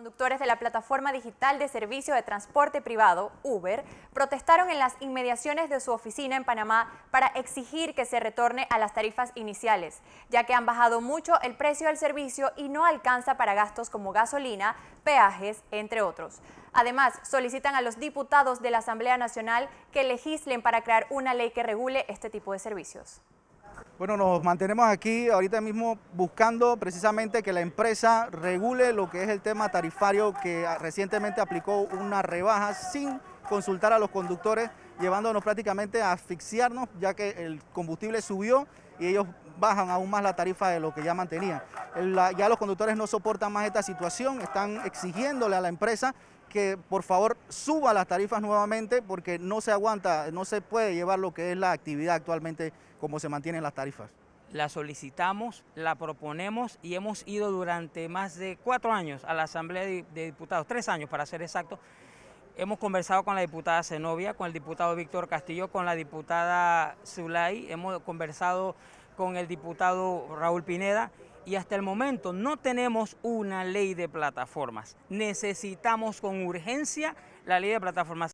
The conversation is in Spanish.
Conductores de la plataforma digital de servicio de transporte privado, Uber, protestaron en las inmediaciones de su oficina en Panamá para exigir que se retorne a las tarifas iniciales, ya que han bajado mucho el precio del servicio y no alcanza para gastos como gasolina, peajes, entre otros. Además, solicitan a los diputados de la Asamblea Nacional que legislen para crear una ley que regule este tipo de servicios. Bueno, nos mantenemos aquí ahorita mismo buscando precisamente que la empresa regule lo que es el tema tarifario, que recientemente aplicó una rebaja sin consultar a los conductores, llevándonos prácticamente a asfixiarnos, ya que el combustible subió y ellos bajan aún más la tarifa de lo que ya mantenían. Ya los conductores no soportan más esta situación, están exigiéndole a la empresa que por favor suba las tarifas nuevamente porque no se aguanta, no se puede llevar lo que es la actividad actualmente como se mantienen las tarifas. La solicitamos, la proponemos y hemos ido durante más de 4 años a la Asamblea de Diputados, 3 años para ser exacto. Hemos conversado con la diputada Zenobia, con el diputado Víctor Castillo, con la diputada Zulay, hemos conversado con el diputado Raúl Pineda y hasta el momento no tenemos una ley de plataformas. Necesitamos con urgencia la ley de plataformas.